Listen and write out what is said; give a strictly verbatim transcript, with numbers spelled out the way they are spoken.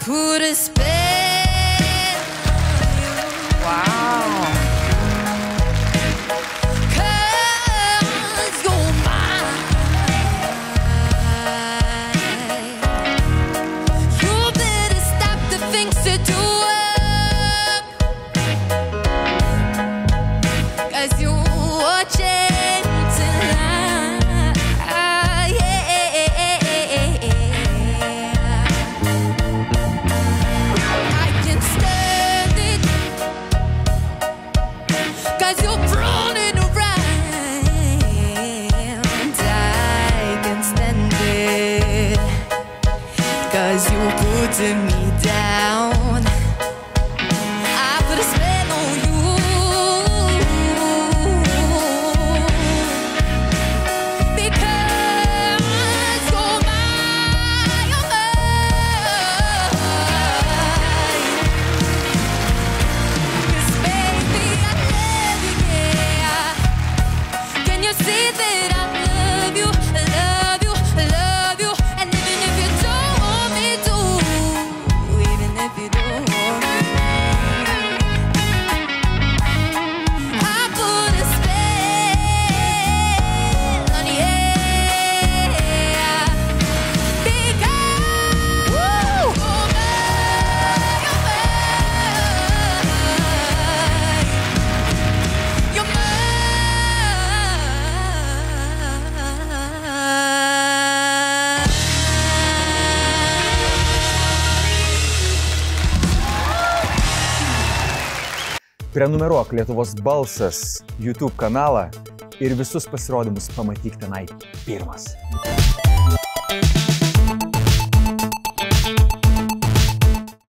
put a spell on you. Wow. Cause you're mine. You better stop the things you do. Cause you are changing tonight. Cause you're running around, I can stand it. Cause you're putting me down, I put a spell on you. Because you're mine, you're mine. 'Cause baby, I love you, yeah. Can you see that I love you, love you, love you? And even if you don't want me to, even if you don't want me, I put a spell on you, yeah. Because you're mine, you're mine. You're mine. Prenumeruok Lietuvos Balsas YouTube kanalą ir visus pasirodymus pamatyk tenai pirmas.